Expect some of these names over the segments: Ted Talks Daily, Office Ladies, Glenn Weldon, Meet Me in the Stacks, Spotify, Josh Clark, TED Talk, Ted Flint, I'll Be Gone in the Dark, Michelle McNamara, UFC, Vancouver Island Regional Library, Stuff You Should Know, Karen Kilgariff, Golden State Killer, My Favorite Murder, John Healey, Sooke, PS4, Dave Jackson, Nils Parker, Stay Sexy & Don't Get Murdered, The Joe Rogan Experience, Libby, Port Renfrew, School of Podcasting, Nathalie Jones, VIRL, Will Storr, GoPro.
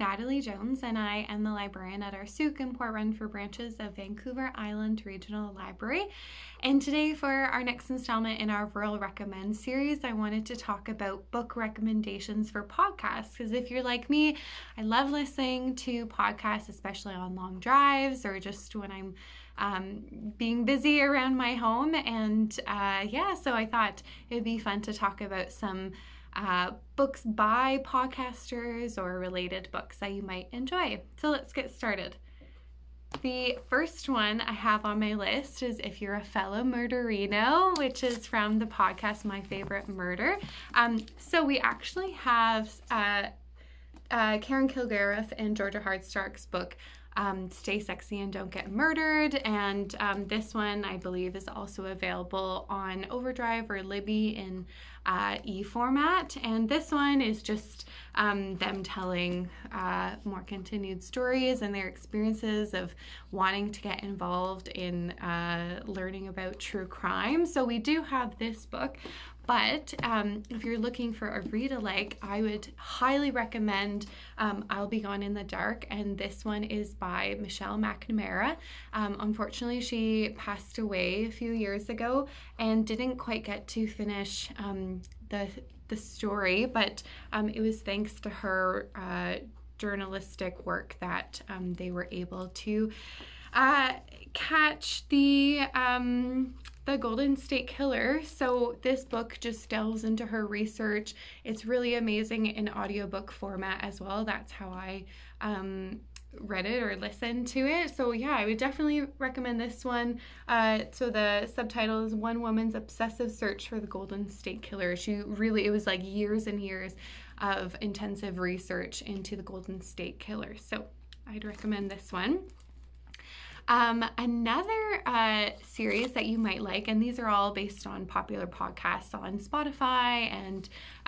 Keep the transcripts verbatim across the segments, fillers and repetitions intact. Nathalie Jones, and I am the librarian at our Sooke and Port Renfrew branches of Vancouver Island Regional Library. And today, for our next installment in our VIRL Recommend series, I wanted to talk about book recommendations for podcasts, because if you're like me, I love listening to podcasts, especially on long drives or just when I'm um, being busy around my home. And uh, yeah, so I thought it would be fun to talk about some Uh, books by podcasters or related books that you might enjoy. So let's get started. The first one I have on my list is If You're a Fellow Murderino, which is from the podcast My Favorite Murder. Um, so we actually have uh, uh, Karen Kilgariff and Georgia Hardstark's book Um, Stay Sexy and Don't Get Murdered, and um, this one I believe is also available on Overdrive or Libby in uh, e-format, and this one is just um, them telling uh, more continued stories and their experiences of wanting to get involved in uh, learning about true crime. So we do have this book, but um, if you're looking for a read-alike, I would highly recommend um, I'll Be Gone in the Dark, and this one is by Michelle McNamara. Um, unfortunately, she passed away a few years ago and didn't quite get to finish um, the, the story, but um, it was thanks to her uh, journalistic work that um, they were able to uh, catch the... Um, The Golden State Killer. So this book just delves into her research. It's really amazing in audiobook format as well. That's how I um, read it or listened to it. So yeah, I would definitely recommend this one. Uh, so the subtitle is One Woman's Obsessive Search for the Golden State Killer. She really, it was like years and years of intensive research into the Golden State Killer. So I'd recommend this one. Um, another uh, series that you might like, and these are all based on popular podcasts on Spotify and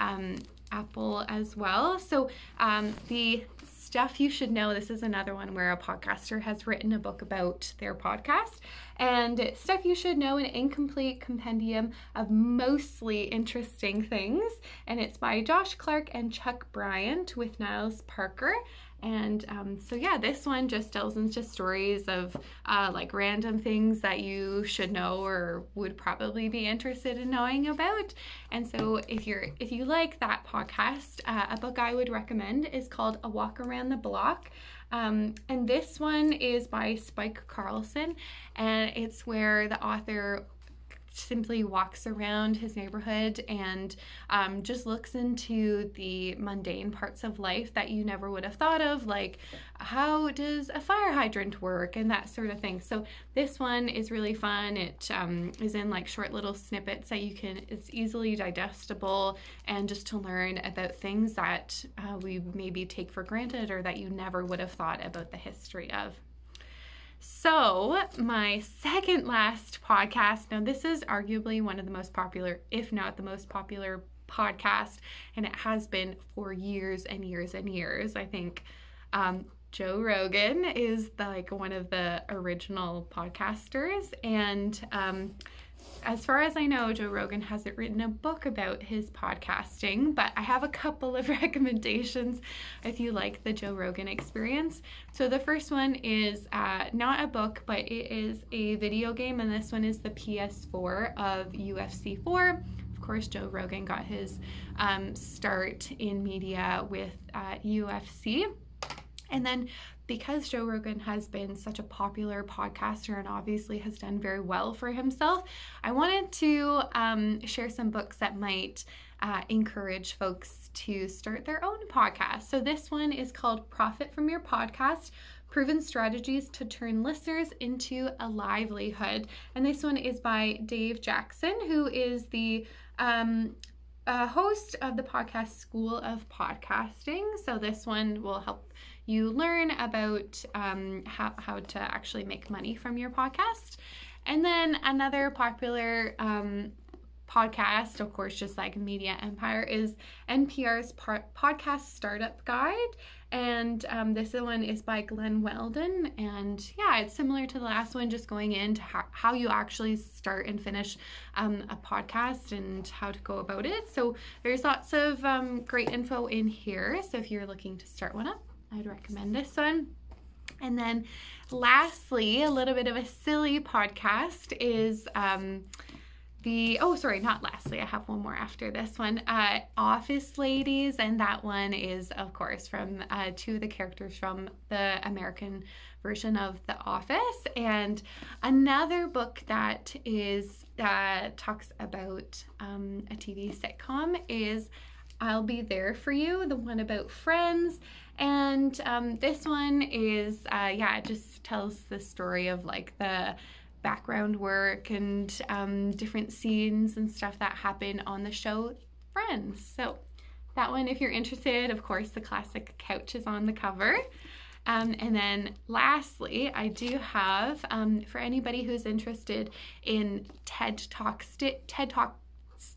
um, Apple as well. So um, the Stuff You Should Know, this is another one where a podcaster has written a book about their podcast, and Stuff You Should Know, an incomplete compendium of mostly interesting things, and it's by Josh Clark and Chuck Bryant with Nils Parker. And um, so yeah, this one just delves into stories of uh, like random things that you should know or would probably be interested in knowing about. And so if you're if you like that podcast, uh, a book I would recommend is called A Walk Around the Block. Um, and this one is by Spike Carlsen, and it's where the author simply walks around his neighborhood and um, just looks into the mundane parts of life that you never would have thought of, like how does a fire hydrant work and that sort of thing. So this one is really fun. It um, is in like short little snippets that you can, it's easily digestible, and just to learn about things that uh, we maybe take for granted or that you never would have thought about the history of. So my second last podcast, now this is arguably one of the most popular, if not the most popular podcast, and it has been for years and years and years. I think um, Joe Rogan is the, like one of the original podcasters, and um, as far as I know, Joe Rogan hasn't written a book about his podcasting, but I have a couple of recommendations if you like the Joe Rogan Experience. So the first one is uh, not a book, but it is a video game, and this one is the P S four of U F C four. Of course, Joe Rogan got his um, start in media with uh, U F C. And then because Joe Rogan has been such a popular podcaster and obviously has done very well for himself, I wanted to um, share some books that might uh, encourage folks to start their own podcast. So this one is called Profit From Your Podcast, Proven Strategies to Turn Listeners into a Livelihood. And this one is by Dave Jackson, who is the um, uh, host of the podcast School of Podcasting. So this one will help you learn about um, how, how to actually make money from your podcast. And then another popular um, podcast, of course, just like media empire, is N P R's Podcast Startup Guide. And um, this one is by Glenn Weldon. And yeah, it's similar to the last one, just going into how, how you actually start and finish um, a podcast and how to go about it. So there's lots of um, great info in here. So if you're looking to start one up, I'd recommend this one. And then lastly, a little bit of a silly podcast is um, the, oh, sorry, not lastly. I have one more after this one, uh, Office Ladies. And that one is, of course, from uh, two of the characters from the American version of The Office. And another book that is uh, talks about um, a T V sitcom is I'll Be There For You, the one about Friends. And um, this one is, uh, yeah, it just tells the story of like the background work and um, different scenes and stuff that happen on the show Friends. So that one, if you're interested, of course, the classic couch is on the cover. Um, and then lastly, I do have, um, for anybody who's interested in TED Talks, TED Talk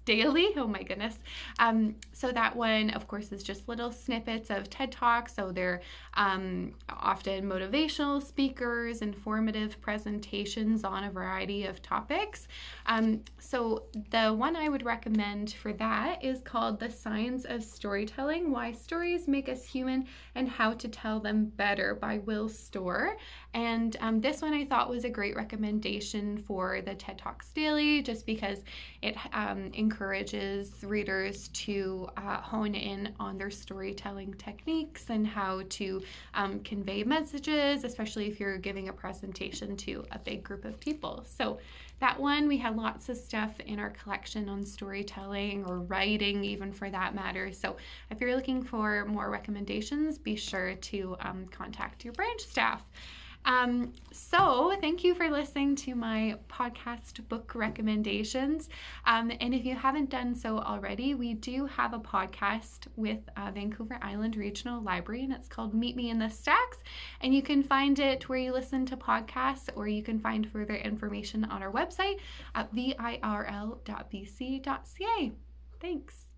Daily, oh my goodness. Um, so that one, of course, is just little snippets of TED Talks. So they're um, often motivational speakers, informative presentations on a variety of topics. Um, so the one I would recommend for that is called The Science of Storytelling, Why Stories Make Us Human and How to Tell Them Better by Will Storr. And um, this one I thought was a great recommendation for the TED Talks Daily, just because it um, encourages readers to uh, hone in on their storytelling techniques and how to um, convey messages, especially if you're giving a presentation to a big group of people. So that one, we had lots of stuff in our collection on storytelling or writing, even for that matter. So if you're looking for more recommendations, be sure to um, contact your branch staff. Um, so thank you for listening to my podcast book recommendations. Um, and if you haven't done so already, we do have a podcast with uh, Vancouver Island Regional Library, and it's called Meet Me in the Stacks. And you can find it where you listen to podcasts, or you can find further information on our website at virl dot b c dot c a. Thanks.